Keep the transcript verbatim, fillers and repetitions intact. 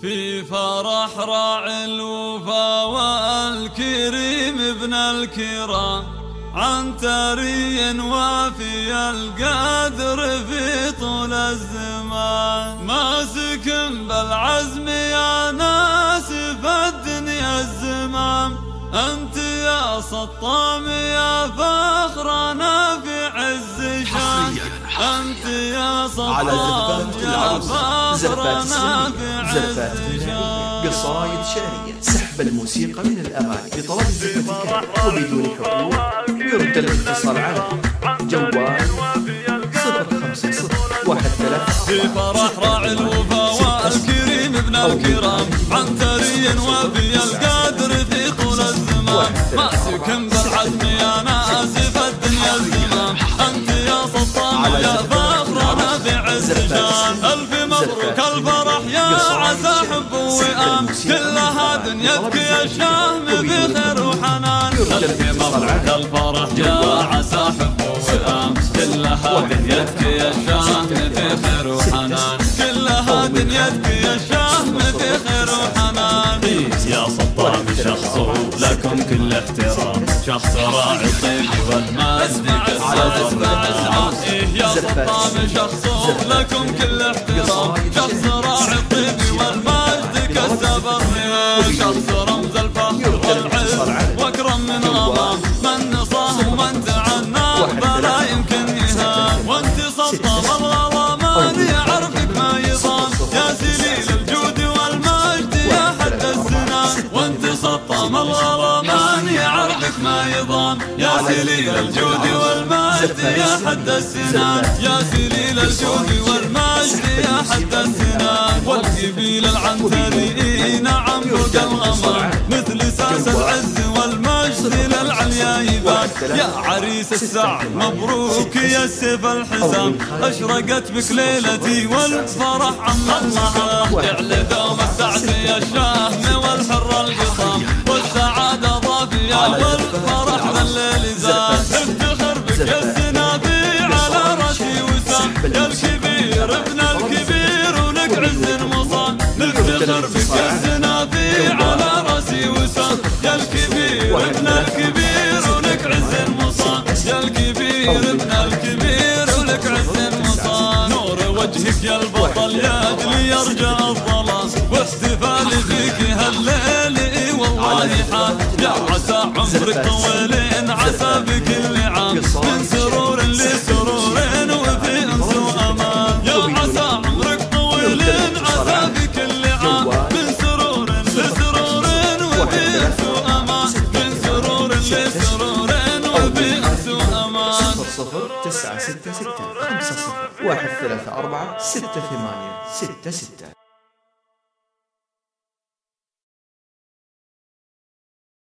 في فرح راعي الوفا والكريم ابن الكرام عن تري وافي القدر في طول الزمان، ماسك بالعزم يا ناس فدني الزمام، انت يا سطام يا فخرنا في عز شان، انت يا سطام يا فخرنا في عز شان. قصايد شعريه سحب الموسيقى من الاغاني بطلب الزفه وبدون حقوق، يرجى الاتصال على جوال صفر خمسة صفر واحد ثلاثة. في فرح راعي الوفا والكريم ابن الكرام عن تري وفي القادر في طول الزمان، ماسك بالعزم يا ناسف الدنيا الزمام، انت يا سلطان يا فخرنا في عز شان. الف مبروك الفرح يا عسى حب وئام، كلها دنيتك يا شام بخير وحنان. الف مبروك الفرح يا عسى حب وئام، كلها دنيتك يا شام بخير وحنان، كلها دنيتك يا شام بخير وحنان. يا سلطان شخصه لكم كل احترام، شخص راعي الطيب والمجد كالصدر نعم. يا سلطان شخصه لكم كل احترام، شخص راعي الطيب والمجد كالصدر نعم. شخص رمز الفخر والعز واكرم من غمام، من نصاه ومن تعناه فلا يمكن يهام، وانت سلطان والغلا من يعرفك ما يضام، يا سليل الجود والمجد يا حد السنان، وانت سلطان والغلا من يعرفك ما يضام، يا سليل الجود والمجد يا حد السنان، يا سليل الجود والمجد يا حد السنان. والإبيل العنتري إي نعم فوق الغمر، مثل ساس العز والمجد للعليا يبان، يا عريس السعد مبروك يا السيف الحزام، أشرقت بك ليلتي والفرح عم الله، اعل دوم السعد يا الشهم والحر القطام، والسعادة ضافية والفرح ذا الليل زاد، افتخر بك يا السنابي على راسي وسام، يا الكبير ابن الكبير ولك عز مصان، نفتخر بك يا السنابي على راسي وسام، يا الكبير ابن الكبير ولك عز مصان، يا الكبير ابن الكبير ولك عز مصان. نور وجهك يا البطل يجلي يرجى الظلام، واحتفالي فيك هالليل اي والله حال، يا عسى عمرك طويلين عسى بكل عام، من سرور لسرور وفي انس وامان، يا عسى عمرك طويلين عسى بكل عام، من سرور لسرور وفي انس وامان، من سرور لسرور وفي انس وامان. صفر صفر تسعة ستة ستة خمسة صفر واحد ثلاثة أربعة ستة ثمانية ستة ستة.